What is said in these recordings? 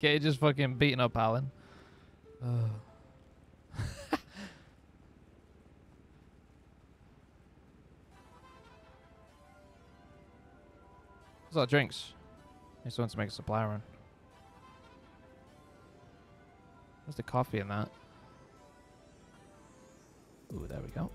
Okay, just fucking beating up Alan. What's our drinks? I just want to make a supply run. Where's the coffee in that? Ooh, there we go.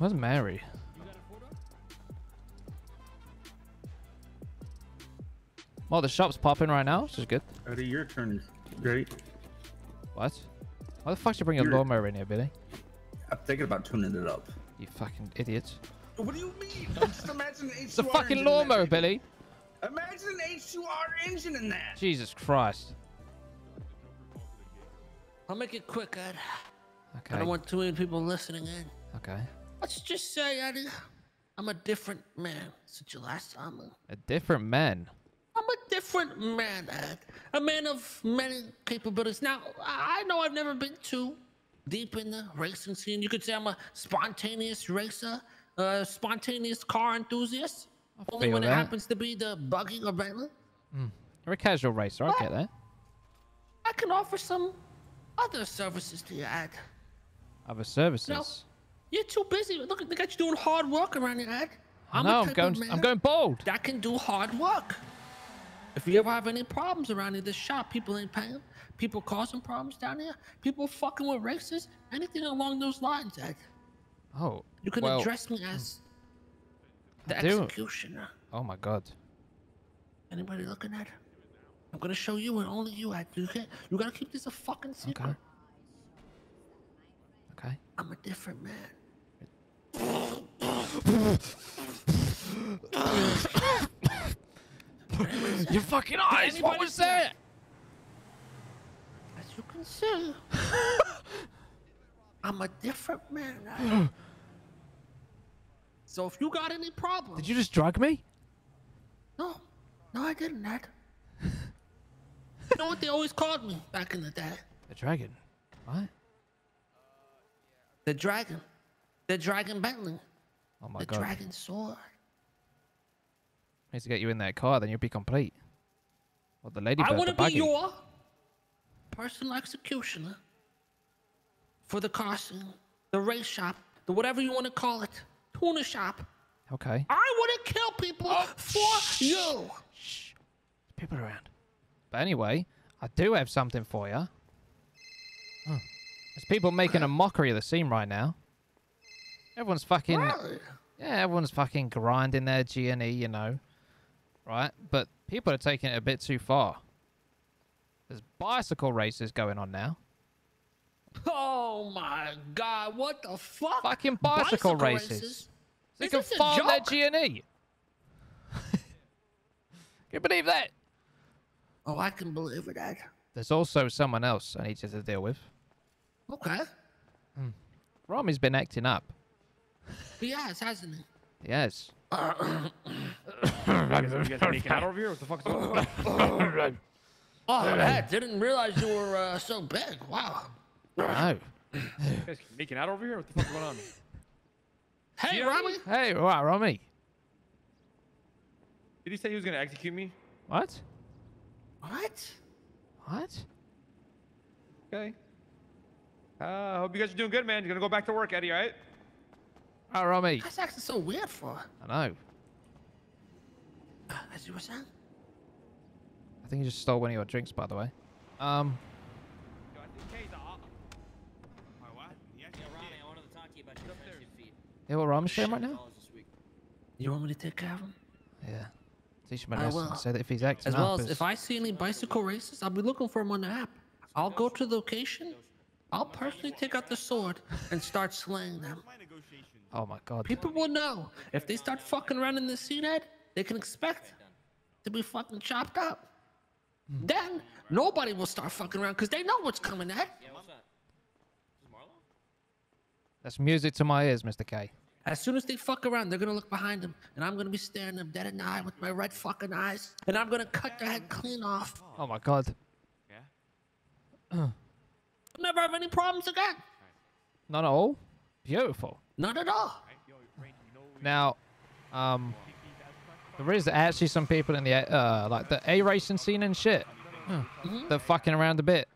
Where's Mary? Well, the shop's popping right now, which is good. Eddie, your turn is great. What? Why the fuck did you bring your lawnmower in here, Billy? I'm thinking about tuning it up. You fucking idiot. What do you mean? Just imagine an H2R. It's a fucking lawnmower, Billy. Imagine an H2R engine in that. Jesus Christ. I'll make it quick, Ed. Okay. I don't want too many people listening in. Okay. Let's just say, Eddie, I'm a different man since you last saw me. A different man? I'm a different man, Ed. A man of many capabilities. Now, I know I've never been too deep in the racing scene. You could say I'm a spontaneous racer, a spontaneous car enthusiast. Only when it happens to be the buggy or railing. You're a casual racer. I get that. I can offer some other services to you, Ed. Other services? No. You're too busy. Look, they got you doing hard work around here, Ed. I'm going bold. That can do hard work. If you ever have any problems around here, this shop, people ain't paying. People causing problems down here. People fucking with races. Anything along those lines, Ed. Oh, you can address me as the executioner. Oh my God. Anybody looking at? I'm gonna show you and only you, Ed. You can't. You gotta keep this a fucking secret. Okay. Okay. I'm a different man. Your fucking eyes! What was that? As you can see, I'm a different man. So if you got any problems... Did you just drug me? No. No, I didn't, Ed. You know what they always called me back in the day? The dragon. What? The dragon. The dragon Bentley. Oh my God. The dragon sword. Needs to get you in that car, then you'll be complete. Well, the lady. I want to be your personal executioner for the car scene, the race shop, the whatever you want to call it, tuna shop. Okay. I want to kill people for you. Shh. There's people around. But anyway, I do have something for you. Oh. There's people making a mockery of the scene right now. Everyone's fucking... Really? Yeah, everyone's fucking grinding their G&E, you know. Right? But people are taking it a bit too far. There's bicycle races going on now. Oh my God, what the fuck? Fucking bicycle races. They can farm their G&E. Can you believe that? Oh, I can believe it, Ed. There's also someone else I need you to deal with. Okay. Ramee's been acting up. He has, hasn't he? Yes. Oh, I didn't realize you were so big. Wow. No. You guys making out over here? What the fuck's going on? Hey, Ramee. Hey, wow, Ramee. Did he say he was going to execute me? What? What? What? Okay. I hope you guys are doing good, man. You're going to go back to work, Eddie, all right? All right, Ramee. That's actually so weird for. I know. As you were saying? I think you just stole one of your drinks, by the way. Yeah, what Ramee's saying right now? You want me to take care of him? Yeah. Teach him a lesson. Say that if he's acting up. As well as if I see any bicycle races, I'll be looking for him on the app. I'll go to the location. I'll personally take out the sword and start slaying them. Oh my God. People will know. If they start fucking around in the scene, Ed, they can expect to be fucking chopped up. Then nobody will start fucking around because they know what's coming, Ed. Yeah, what's that? Is Marlo? That's music to my ears, Mr. K. As soon as they fuck around, they're going to look behind them, and I'm going to be staring them dead in the eye with my red fucking eyes, and I'm going to cut their head clean off. Oh, my God. Yeah? I'll never have any problems again. Not at all? Beautiful. Not at all. Now, there is actually some people in the, like, the A-racing scene and shit. They're fucking around a bit.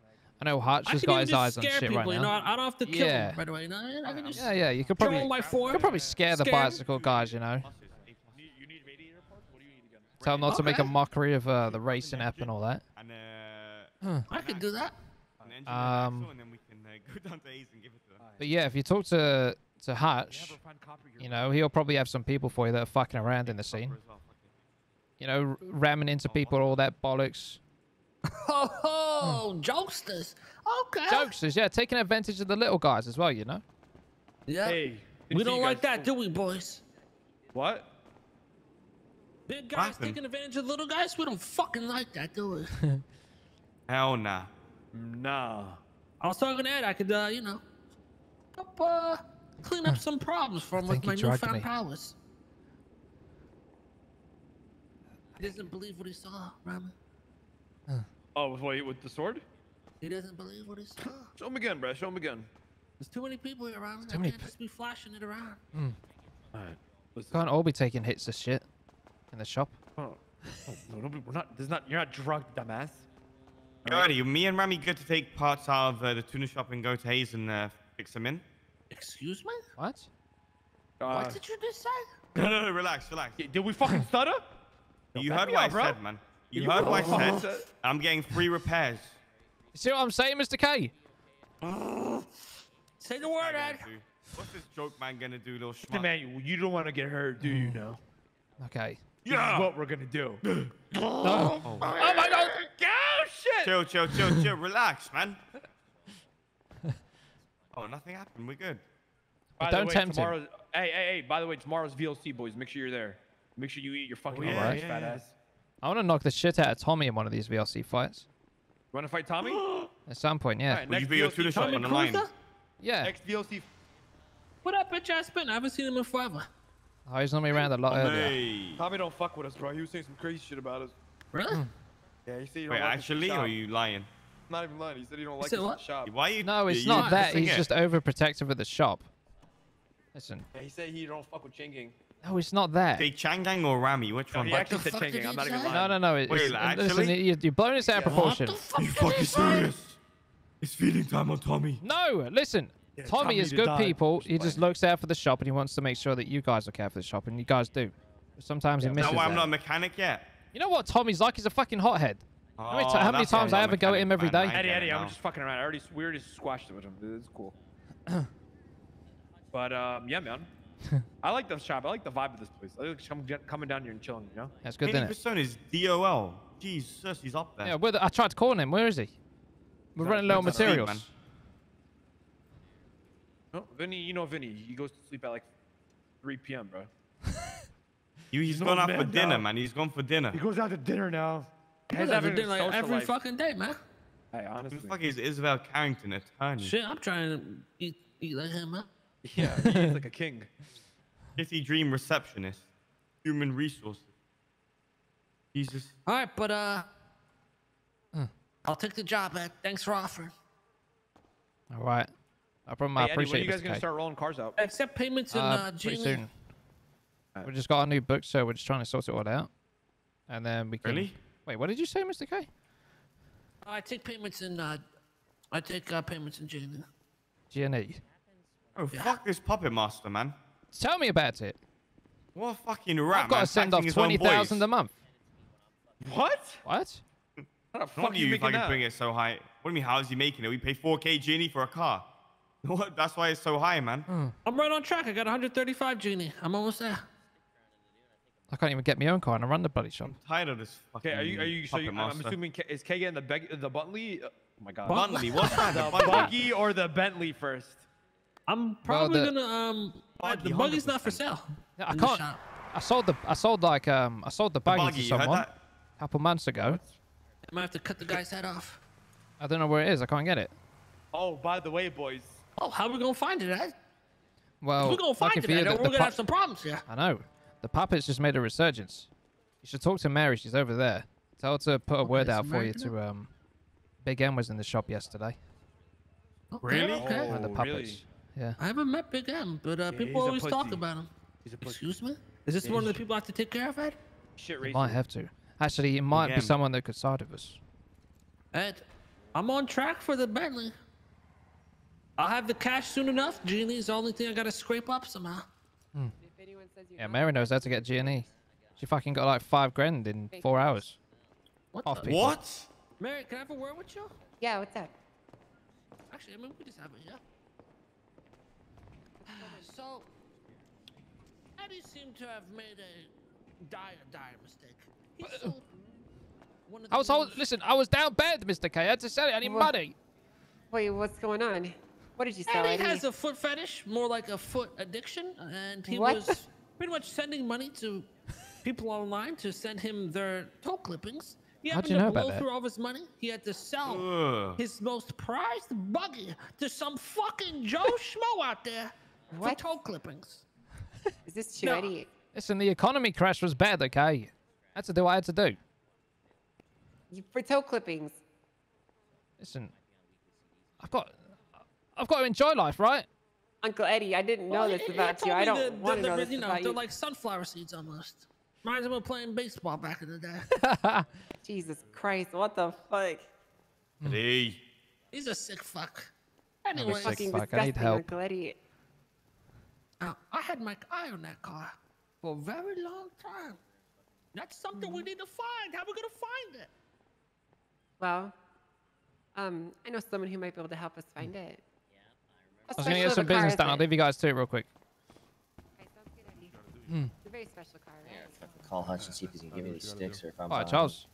I know Hutch has got his eyes on shit people, right now. You know, I don't have to kill them right away. No, I can just you could probably, scare the bicycle guys, you know. Tell them not to make a mockery of the racing app and all that. I can do that. But yeah, if you talk to Hutch, you know, he'll probably have some people for you that are fucking around in the scene. You know, ramming into people, all that bollocks. Oh, jokesters. Okay. Jokesters, yeah, taking advantage of the little guys as well, you know. Yeah. Hey, we don't like that, do we, boys? What? Big guys taking advantage of little guys? We don't fucking like that, do we? Hell nah. Nah. I was talking to Ed, I could, you know, help, clean up some problems for him with my newfound powers. He doesn't believe what he saw, Ramee. Oh, with the sword? He doesn't believe what he saw. Show him again, bruh. Show him again. There's too many people here around. I can't just be flashing it around. All right. Listen. Can't all be taking hits of shit in the shop. Oh, no, we're not. There's not. You're not drugged, dumbass. Alrighty, me and Ramee good to take parts out of the tuna shop and go to Hayes and fix them in. Excuse me? What? What did you just say? No, relax, relax. Did we fucking stutter? You heard what I said, man. You heard what I said. I'm getting free repairs. You see what I'm saying, Mr. K? Say the word, Ed. What's this joke man gonna do, little schmuck? Hey, man, you don't want to get hurt, do you? No. Okay. Yeah. This is what we're gonna do. Oh my God! Oh shit! Chill, chill, chill, chill. Relax, man. Oh, nothing happened. We're good. Don't tempt him. Hey. By the way, tomorrow's VLC, boys. Make sure you're there. Make sure you eat your fucking lunch, fat ass. I want to knock the shit out of Tommy in one of these VLC fights. You want to fight Tommy? At some point, yeah. Right, will you be your tutor shot on the line? Yeah. Next VLC. What up, bitch ass Ben? I haven't seen him in forever. Oh, he's normally around a lot earlier. Tommy don't fuck with us, bro. He was saying some crazy shit about us. Really? Yeah, he said you don't like actually, or are you lying? I'm not even lying. He said you don't like us in the shop. Why you, no, it's not that. He's just overprotective of the shop. Listen. Yeah, he said he don't fuck with Chang Gang. No, it's not that. The Chang Gang or Ramee, which one? Actually said Chang Gang. I'm not even lying. No. Listen, you're blowing this out of proportion. Are you fucking serious? It's feeding time on Tommy. No, listen. Yeah, Tommy is good people. He just looks out for the shop and he wants to make sure that you guys look out for the shop, and you guys do. But sometimes he misses that. No, I'm not a mechanic yet. You know what Tommy's like? He's a fucking hothead. Oh, how many times I have a go at him every day? Eddie, I'm just fucking around. We already squashed it with him. It's cool. But yeah, man. I like the shop. I like the vibe of this place. I like coming down here and chilling, you know? That's good, isn't it? 80% is DOL. Jesus, he's up there. Yeah, I tried calling him. Where is he? We're running low on materials. Sleep, man. Oh, Vinny, you know Vinny. He goes to sleep at like 3 p.m., bro. He's gone out for dinner, man. He's gone for dinner. He goes out to dinner now. He's having dinner like every fucking day, man. Hey, honestly. Who the fuck is Isabel Carrington at times? Shit, I'm trying to eat like him, man. Yeah, he's like a king. City dream receptionist. Human resources. Jesus. All right, but I'll take the job, Ed. Thanks for offering. All right. I appreciate it. When are you guys going to start rolling cars out? Accept payments in G&E. Pretty soon. Right. We just got our new book, so we're just trying to sort it all out. And then we can... Really? Wait, what did you say, Mr. K? I take payments in G&E. G&E. Oh, fuck this puppet master, man. Tell me about it. What a fucking rat, I've got to send off 20,000 a month. What? How the fuck are you making that? Bring it so high. What do you mean, how is he making it? We pay 4K Genie for a car. That's why it's so high, man. I'm right on track. I got 135 Genie. I'm almost there. I can't even get my own car and I run the bloody shop. I'm tired of this fucking I'm assuming, is K getting the Bentley? Oh my God. Bentley? What's that? The buggy or the Bentley first? I'm probably gonna the buggy's 100%. Not for sale. Yeah, I can't. I sold the buggy to someone a couple months ago. I might have to cut the guy's head off. I don't know where it is. I can't get it. Oh, by the way, boys. Oh, how are we gonna find it, Ed? Well, we're going to fight tonight, or we're going to have some problems here. I know. The puppets just made a resurgence. You should talk to Mary. She's over there. Tell her to put a word out for you to... Big M was in the shop yesterday. Really? Okay. Oh, the puppets. Really? Yeah. I haven't met Big M, but people always talk about him. He's a pussy. Excuse me? Is this one of the people I have to take care of, Ed? Shit, you might have to. Actually, it might be someone that could side of us. Ed, I'm on track for the Bentley. I'll have the cash soon enough. Genie's the only thing I gotta scrape up somehow. Hmm. If anyone says you Mary knows how to get G&E. She fucking got like 5 grand in 4 hours. What? What? Mary, can I have a word with you? Yeah, what's up? Actually, I mean, we just have it, yeah. So, Eddie seemed to have made a dire mistake. He sold one of the listen, I was down bad, Mr. K. I had to sell it. I need money. Wait, what's going on? What did you sell? Eddie has a foot fetish, more like a foot addiction, and he was pretty much sending money to people online to send him their toe clippings. He happened to blow through all of his money. He had to sell his most prized buggy to some fucking Joe Schmo out there for toe clippings. Is this too Eddie? Listen, the economy crash was bad, okay? I had to do what I had to do. For toe clippings. Listen, I've got to enjoy life, right? Uncle Eddie, I didn't know this about you. I don't want to know this about you. They're like sunflower seeds almost. Reminds me of playing baseball back in the day. Jesus Christ, what the fuck? Eddie. He's a sick fuck. Anyway, I need help. Uncle Eddie. I had my eye on that car for a very long time. That's something we need to find. How are we going to find it? Well... I know someone who might be able to help us find it. Yeah, I was going to get some business done. I'll leave you guys too real quick. Okay, sounds good, Eddie. It's a very special car, right? Yeah, if I can call Hutch and see if he can give me the sticks or if I'm... All right, Charles.